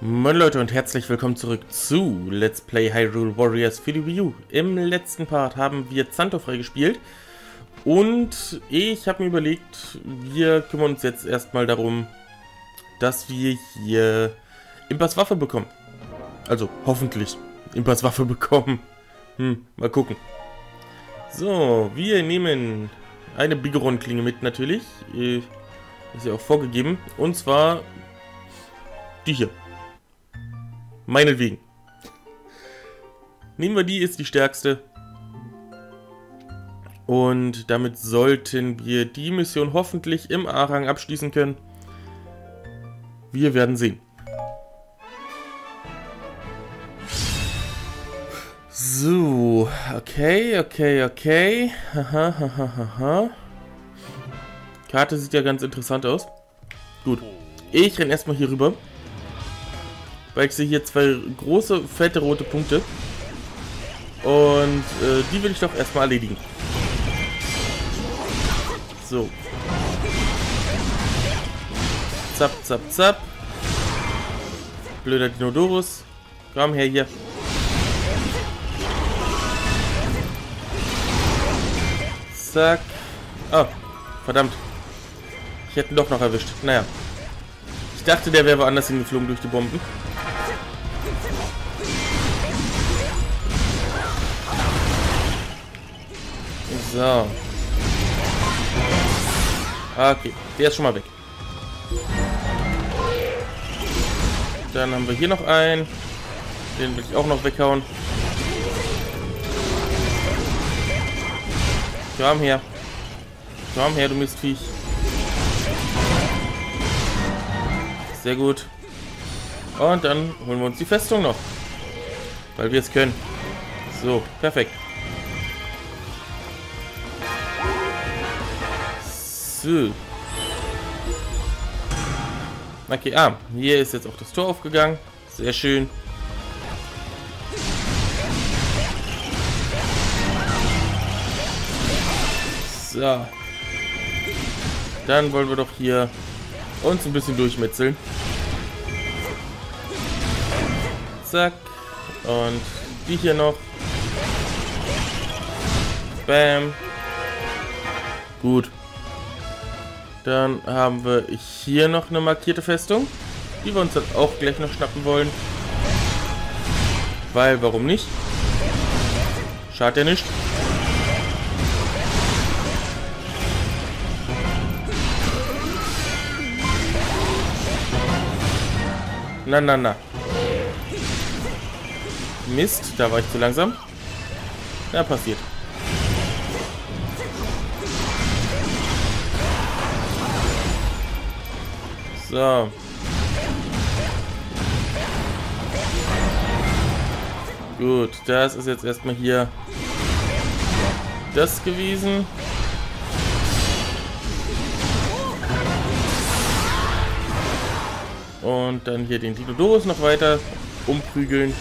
Moin Leute und herzlich willkommen zurück zu Let's Play Hyrule Warriors für die Wii U. Im letzten Part haben wir Zanto freigespielt und ich habe mir überlegt, wir kümmern uns jetzt erstmal darum, dass wir hier Impas Waffe bekommen. Also hoffentlich Impas Waffe bekommen. Mal gucken. So, wir nehmen eine Bigoron-Klinge mit natürlich. Ist ja auch vorgegeben. Und zwar die hier. Meinetwegen. Nehmen wir die, ist die stärkste. Und damit sollten wir die Mission hoffentlich im A-Rang abschließen können. Wir werden sehen. So, okay. Karte sieht ja ganz interessant aus. Gut, ich renn erstmal hier rüber. Weil ich sehe hier zwei große, fette, rote Punkte. Und die will ich doch erstmal erledigen. So. Zap, zap, zap. Blöder Dinodorus. Komm her hier. Zack. Ah, verdammt. Ich hätte ihn doch noch erwischt. Naja. Ich dachte, der wäre woanders hingeflogen durch die Bomben. So. Okay, der ist schon mal weg. Dann haben wir hier noch einen. Den will ich auch noch weghauen. Komm her. Komm her, du Mistviech. Sehr gut. Und dann holen wir uns die Festung noch. Weil wir es können. So, perfekt. So. Okay, hier ist jetzt auch das Tor aufgegangen. Sehr schön. So. Dann wollen wir doch hier uns ein bisschen durchmetzeln. Zack. Und die hier noch. Bam. Gut. Dann haben wir hier noch eine markierte Festung, die wir uns dann auch gleich noch schnappen wollen. Weil, warum nicht? Schadet ja nicht. Na. Mist, da war ich zu langsam. Na, passiert. So. Gut, das ist jetzt erstmal hier das gewesen. Und dann hier den Dinodorus noch weiter umprügeln.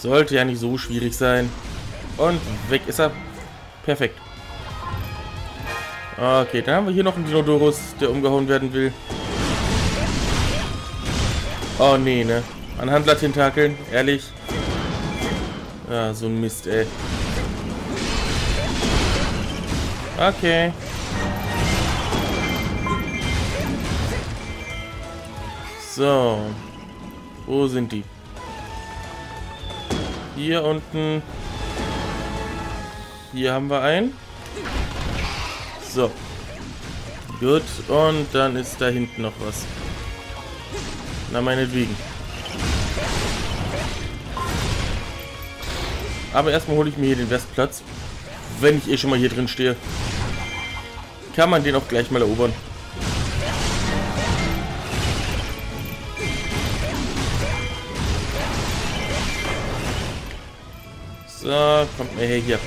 Sollte ja nicht so schwierig sein. Und weg ist er. Perfekt. Okay, dann haben wir hier noch einen Dinodorus, der umgehauen werden will. Oh, nee, ne? An Handler-Tentakeln, ehrlich. Ah, so ein Mist, ey. Okay. So. Wo sind die? Hier unten. Hier haben wir einen. So. Gut. Und dann ist da hinten noch was. Na, meinetwegen. Aber erstmal hole ich mir hier den Westplatz. Wenn ich eh schon mal hier drin stehe. Kann man den auch gleich mal erobern. So, kommt mir her hier.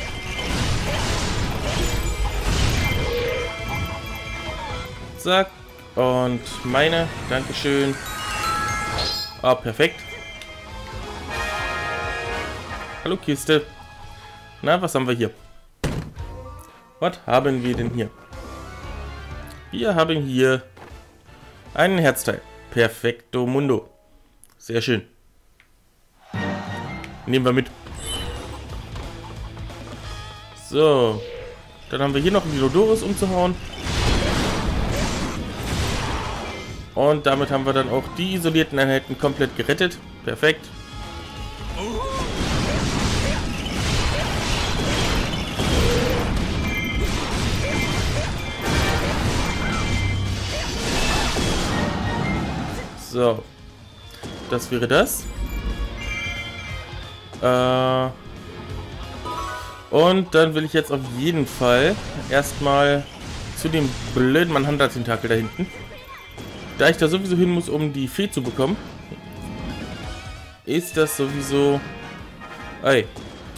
Zack. Und meine. Dankeschön. Ah, perfekt. Hallo, Kiste. Na, was haben wir hier? Was haben wir denn hier? Wir haben hier einen Herzteil. Perfekto Mundo. Sehr schön. Nehmen wir mit. So. Dann haben wir hier noch einen Lodorus umzuhauen. Und damit haben wir dann auch die isolierten Einheiten komplett gerettet. Perfekt. So. Das wäre das. Und dann will ich jetzt auf jeden Fall erstmal zu dem blöden Manhandla-Tentakel da hinten. Da ich da sowieso hin muss, um die Fee zu bekommen, ist das sowieso... Ey,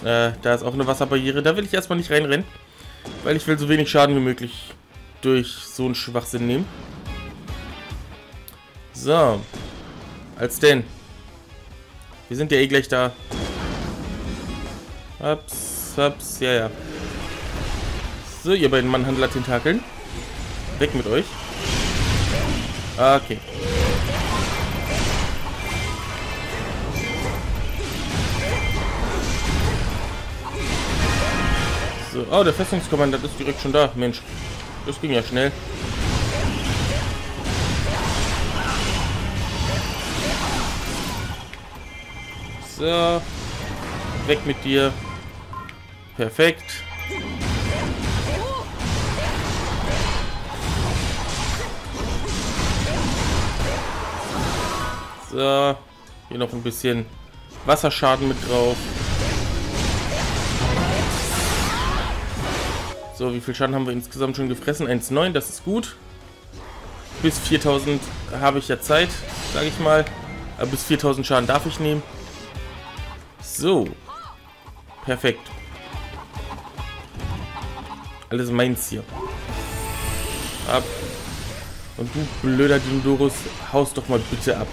da ist auch eine Wasserbarriere. Da will ich erstmal nicht reinrennen, weil ich will so wenig Schaden wie möglich durch so einen Schwachsinn nehmen. So, als denn. Wir sind ja eh gleich da. Ups, ups, ja, ja. So, ihr beiden Mannhandler-Tentakeln. Weg mit euch. Okay. So, oh, der Festungskommandant ist direkt schon da. Mensch, das ging ja schnell. So, weg mit dir. Perfekt. So, hier noch ein bisschen Wasserschaden mit drauf. So, wie viel Schaden haben wir insgesamt schon gefressen? 1,9, das ist gut. Bis 4000 habe ich ja Zeit, sage ich mal. Aber bis 4000 Schaden darf ich nehmen. So, perfekt. Alles meins hier. Ab. Und du blöder Dinodorus, haust doch mal bitte ab.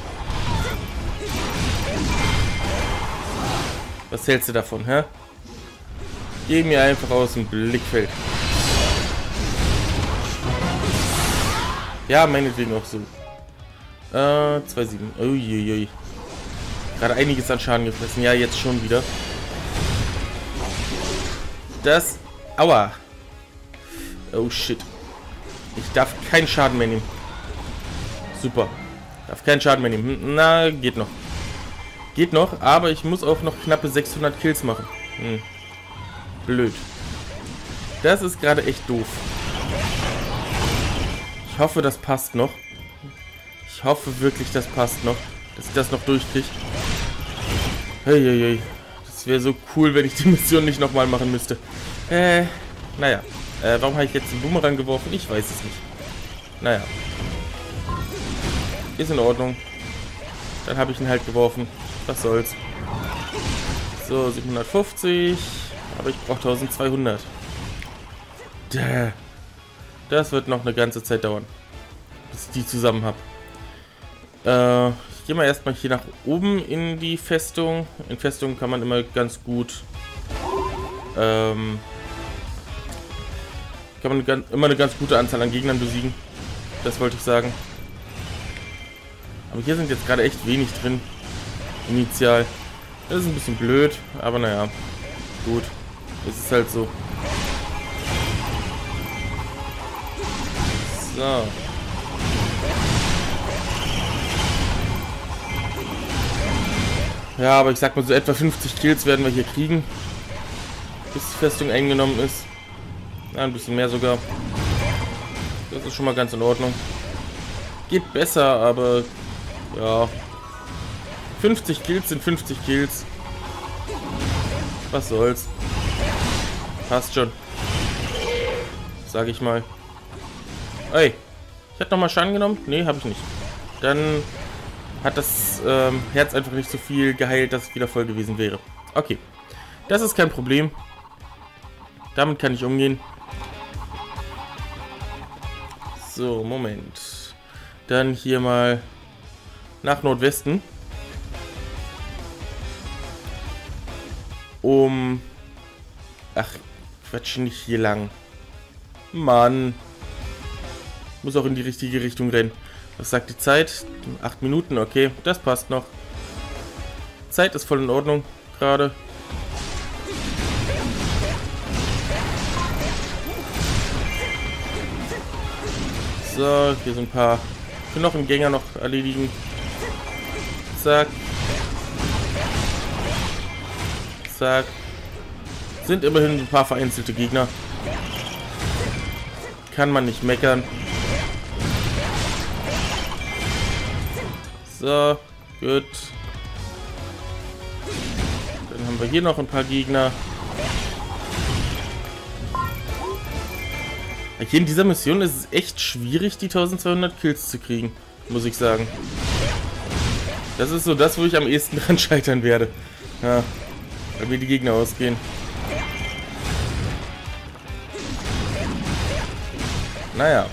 Was hältst du davon, hä? Geh mir einfach aus dem Blickfeld. Ja, meinetwegen auch so. 2,7. Uiuiui. Gerade einiges an Schaden gefressen. Ja, jetzt schon wieder. Das... Aua. Oh, shit. Ich darf keinen Schaden mehr nehmen. Super. Darf keinen Schaden mehr nehmen. Na, geht noch. Geht noch, aber ich muss auch noch knappe 600 Kills machen. Hm. Blöd. Das ist gerade echt doof. Ich hoffe, das passt noch. Ich hoffe wirklich, das passt noch. Dass ich das noch durchkriege. Hey, hey, hey. Das wäre so cool, wenn ich die Mission nicht nochmal machen müsste. Naja. Warum habe ich jetzt einen Boomerang geworfen? Ich weiß es nicht. Naja. Ist in Ordnung. Dann habe ich ihn halt geworfen. Was soll's. So, 750. Aber ich brauche 1200. Das wird noch eine ganze Zeit dauern. Bis ich die zusammen habe. Ich gehe mal erstmal hier nach oben in die Festung. In Festungen kann man immer ganz gut... kann man immer eine ganz gute Anzahl an Gegnern besiegen. Das wollte ich sagen. Aber hier sind jetzt gerade echt wenig drin. Initial. Das ist ein bisschen blöd, aber naja. Gut. Es ist halt so. So. Ja, aber ich sag mal, so etwa 50 Kills werden wir hier kriegen. Bis die Festung eingenommen ist. Ja, ein bisschen mehr sogar. Das ist schon mal ganz in Ordnung. Geht besser, aber ja. 50 Kills sind 50 Kills. Was soll's. Passt schon. Sag ich mal. Ey. Ich hab nochmal Schaden genommen? Nee, hab ich nicht. Dann hat das Herz einfach nicht so viel geheilt, dass es wieder voll gewesen wäre. Okay. Das ist kein Problem. Damit kann ich umgehen. So, Moment. Dann hier mal nach Nordwesten. Ach, Quatsch, nicht hier lang. Mann. Muss auch in die richtige Richtung rennen. Was sagt die Zeit? 8 Minuten, okay, das passt noch. Zeit ist voll in Ordnung gerade. So, hier sind ein paar Knochengänger noch erledigen. Zack. Zack. Sind immerhin ein paar vereinzelte Gegner. Kann man nicht meckern. So, gut. Dann haben wir hier noch ein paar Gegner. Hier in dieser Mission ist es echt schwierig, die 1200 Kills zu kriegen, muss ich sagen. Das ist so das, wo ich am ehesten dran scheitern werde. Ja, weil mir die Gegner ausgehen. Naja.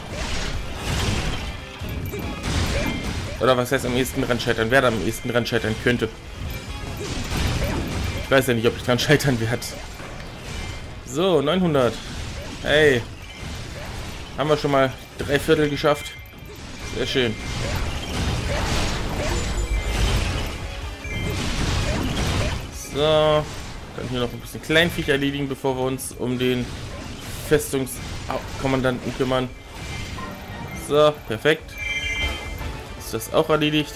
Oder was heißt am ehesten dran scheitern werde? Am ehesten dran scheitern könnte. Ich weiß ja nicht, ob ich dran scheitern werde. So, 900. Hey. Haben wir schon mal 3/4 geschafft. Sehr schön. So. Dann hier noch ein bisschen Kleinviech erledigen, bevor wir uns um den Festungskommandanten kümmern. So, perfekt. Ist das auch erledigt?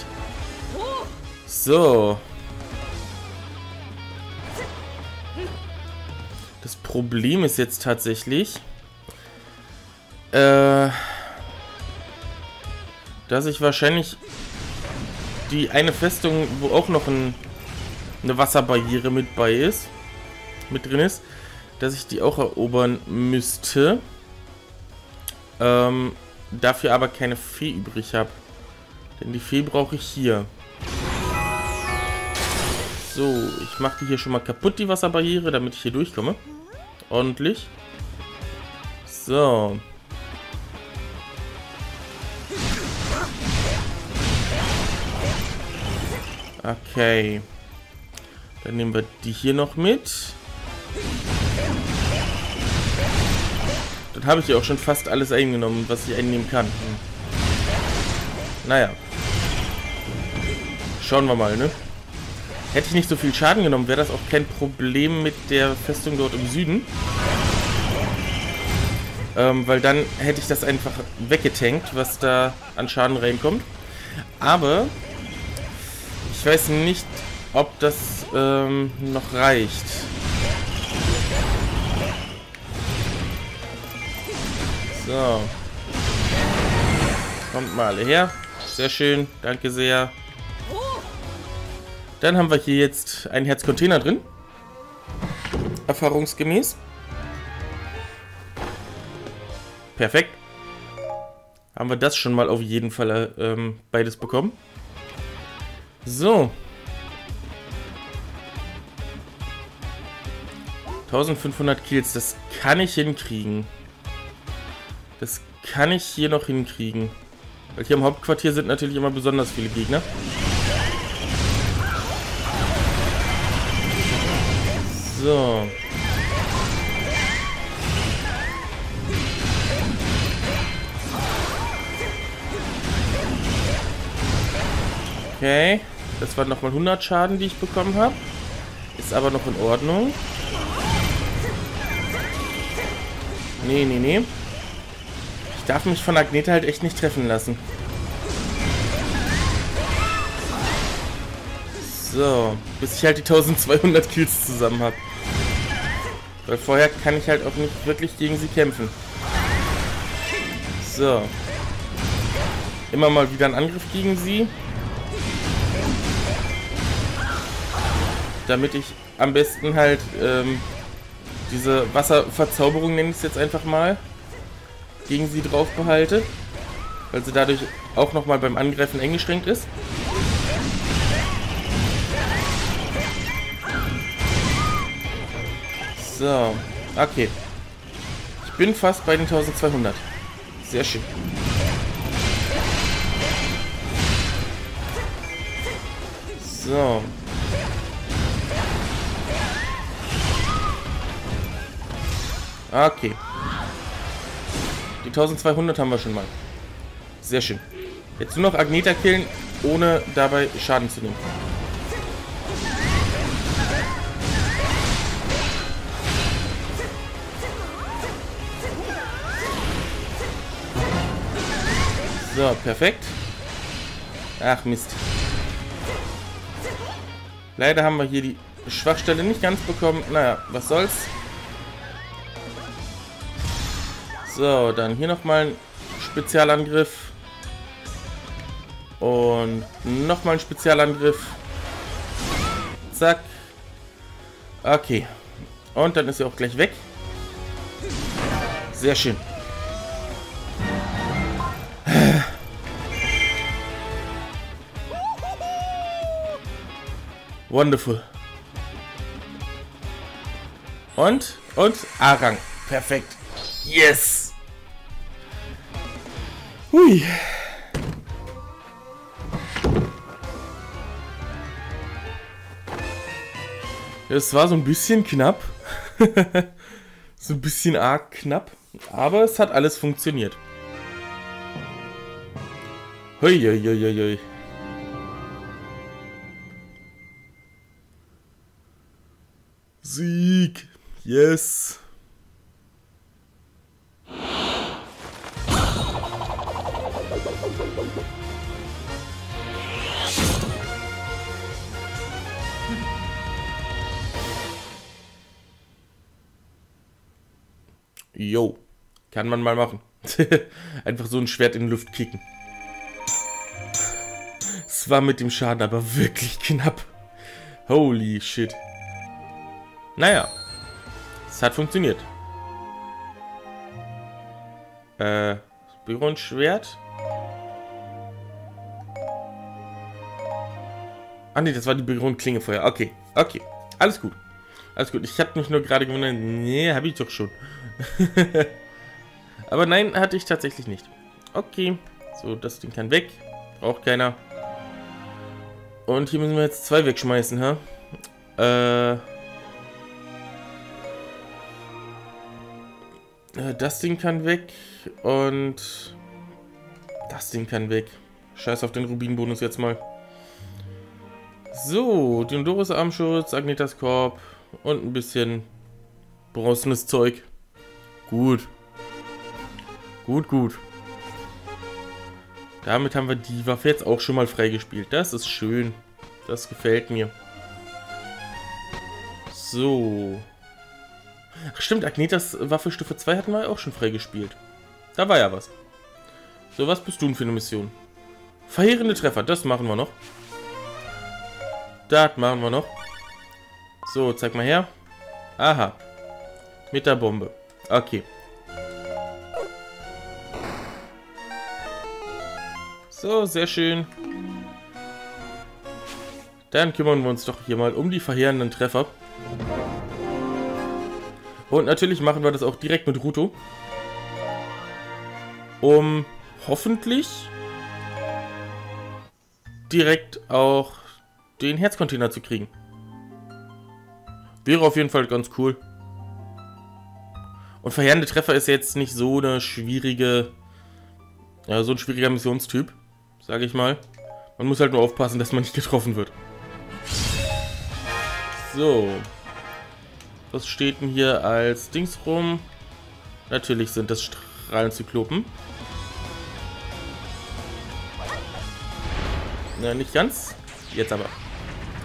So. Das Problem ist jetzt tatsächlich, dass ich wahrscheinlich die eine Festung, wo auch noch eine Wasserbarriere mit drin ist, dass ich die auch erobern müsste, dafür aber keine Fee übrig habe, denn die Fee brauche ich hier. So, ich mache die hier schon mal kaputt, die Wasserbarriere, damit ich hier durchkomme, ordentlich. So. Okay. Dann nehmen wir die hier noch mit. Dann habe ich ja auch schon fast alles eingenommen, was ich einnehmen kann. Naja. Schauen wir mal, ne? Hätte ich nicht so viel Schaden genommen, wäre das auch kein Problem mit der Festung dort im Süden. Weil dann hätte ich das einfach weggetankt, was da an Schaden reinkommt. Aber ich weiß nicht, ob das noch reicht. So. Kommt mal alle her. Sehr schön. Danke sehr. Dann haben wir hier jetzt einen Herzcontainer drin. Erfahrungsgemäß. Perfekt. Haben wir das schon mal auf jeden Fall beides bekommen. So. 1500 Kills, das kann ich hinkriegen. Das kann ich hier noch hinkriegen. Weil hier im Hauptquartier sind natürlich immer besonders viele Gegner. So. Okay. Das waren nochmal 100 Schaden, die ich bekommen habe. Ist aber noch in Ordnung. Nee, nee, nee. Ich darf mich von Agnete halt echt nicht treffen lassen. So. Bis ich halt die 1200 Kills zusammen habe. Weil vorher kann ich halt auch nicht wirklich gegen sie kämpfen. So. Immer mal wieder ein Angriff gegen sie. Damit ich am besten halt diese Wasserverzauberung, nenne ich es jetzt einfach mal, gegen sie drauf behalte, weil sie dadurch auch nochmal beim Angreifen eingeschränkt ist. So, okay. Ich bin fast bei den 1200. Sehr schön. So. Okay. Die 1200 haben wir schon mal. Sehr schön. Jetzt nur noch Agnete killen, ohne dabei Schaden zu nehmen. So, perfekt. Ach, Mist. Leider haben wir hier die Schwachstelle nicht ganz bekommen. Naja, was soll's. So, dann hier nochmal ein Spezialangriff. Und nochmal ein Spezialangriff. Zack. Okay. Und dann ist er auch gleich weg. Sehr schön. Wonderful. Und A-Rang. Perfekt. Yes! Hui. Es war so ein bisschen knapp. So ein bisschen arg knapp. Aber es hat alles funktioniert. Hui, hui, hui, hui. Sieg! Yes! Jo, kann man mal machen. Einfach so ein Schwert in die Luft kicken. Es war mit dem Schaden aber wirklich knapp. Holy shit. Naja, es hat funktioniert. Bigoron Schwert. Ah ne, das war die Bigoron Klinge vorher. Okay, okay, alles gut. Alles gut, ich habe mich nur gerade gewundert. Nee, habe ich doch schon. Aber nein, hatte ich tatsächlich nicht. Okay, so, das Ding kann weg. Braucht keiner. Und hier müssen wir jetzt zwei wegschmeißen, ha? Das Ding kann weg und das Ding kann weg. Scheiß auf den Rubinbonus jetzt mal. So, Dinodorus Armschutz, Agnetas Korb und ein bisschen bronzenes Zeug. Gut. Gut, gut. Damit haben wir die Waffe jetzt auch schon mal freigespielt. Das ist schön. Das gefällt mir. So. Ach stimmt, Agnetas Waffe Stufe 2 hatten wir auch schon freigespielt. Da war ja was. So, was bist du denn für eine Mission? Verheerende Treffer, das machen wir noch. Das machen wir noch. So, zeig mal her. Aha. Mit der Bombe. Okay. So, sehr schön. Dann kümmern wir uns doch hier mal um die verheerenden Treffer. Und natürlich machen wir das auch direkt mit Ruto. Um hoffentlich direkt auch den Herzcontainer zu kriegen. Wäre auf jeden Fall ganz cool. Und verheerende Treffer ist jetzt nicht so eine schwierige, ja, so ein schwieriger Missionstyp, sage ich mal. Man muss halt nur aufpassen, dass man nicht getroffen wird. So. Was steht denn hier als Dings rum? Natürlich sind das Strahlenzyklopen. Na, nicht ganz. Jetzt aber.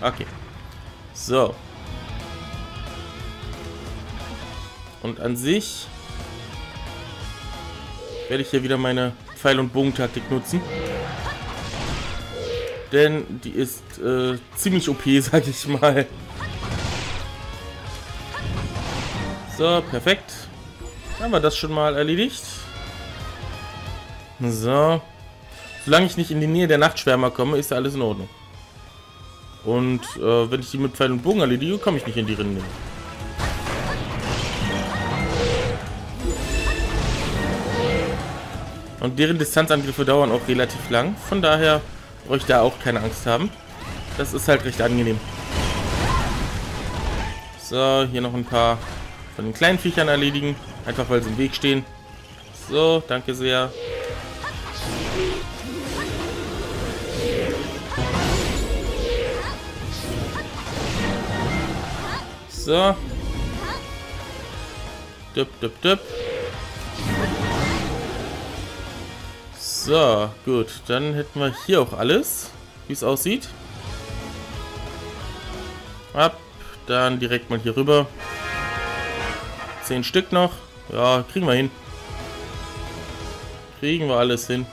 Okay. So. Und an sich werde ich hier wieder meine Pfeil- und Bogentaktik nutzen. Denn die ist ziemlich OP, sag ich mal. So, perfekt. Haben wir das schon mal erledigt. So. Solange ich nicht in die Nähe der Nachtschwärmer komme, ist ja alles in Ordnung. Und wenn ich die mit Pfeil und Bogen erledige, komme ich nicht in die Rinde. Und deren Distanzangriffe dauern auch relativ lang. Von daher brauche ich da auch keine Angst haben. Das ist halt recht angenehm. So, hier noch ein paar von den kleinen Viechern erledigen, einfach weil sie im Weg stehen. So, danke sehr. So. Düpp, düpp, düpp. So, gut. Dann hätten wir hier auch alles, wie es aussieht. Ab. Dann direkt mal hier rüber. 10 Stück noch. Ja, kriegen wir hin. Kriegen wir alles hin.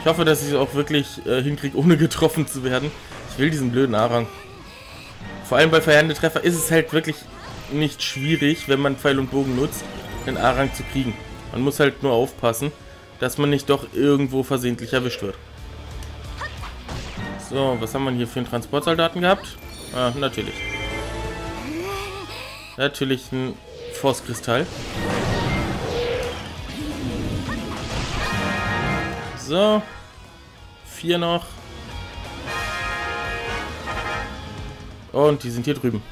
Ich hoffe, dass ich es auch wirklich hinkriege, ohne getroffen zu werden. Ich will diesen blöden Arang. Vor allem bei verheerende Treffer ist es halt wirklich nicht schwierig, wenn man Pfeil und Bogen nutzt, den Arang zu kriegen. Man muss halt nur aufpassen, dass man nicht doch irgendwo versehentlich erwischt wird. So, was haben wir hier für einen Transportsoldaten gehabt? Ah, natürlich. Natürlich ein Forstkristall. So. 4 noch. Und die sind hier drüben.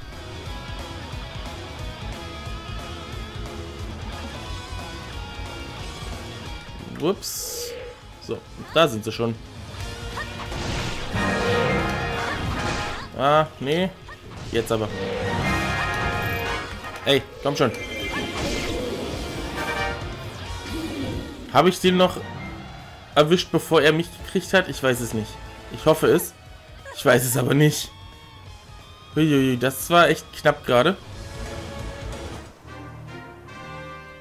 Ups. So, da sind sie schon. Ah, nee. Jetzt aber. Ey, komm schon. Habe ich den noch erwischt, bevor er mich gekriegt hat? Ich weiß es nicht. Ich hoffe es. Ich weiß es aber nicht. Huiuiui, das war echt knapp gerade.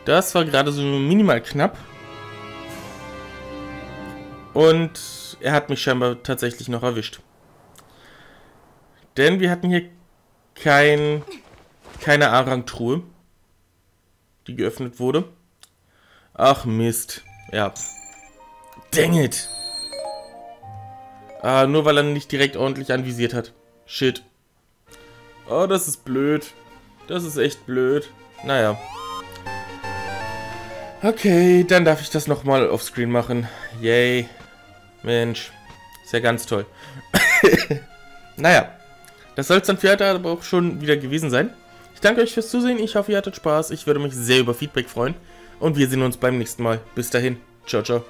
Das war gerade so minimal knapp. Und er hat mich scheinbar tatsächlich noch erwischt. Denn wir hatten hier keine Arang-Truhe, die geöffnet wurde. Ach Mist. Ja. Dang it! Ah, nur weil er nicht direkt ordentlich anvisiert hat. Shit. Oh, das ist blöd. Das ist echt blöd. Naja. Okay, dann darf ich das nochmal offscreen machen. Yay. Mensch. Ist ja ganz toll. Naja. Das soll es dann für heute aber auch schon wieder gewesen sein. Ich danke euch fürs Zusehen. Ich hoffe, ihr hattet Spaß. Ich würde mich sehr über Feedback freuen. Und wir sehen uns beim nächsten Mal. Bis dahin. Ciao, ciao.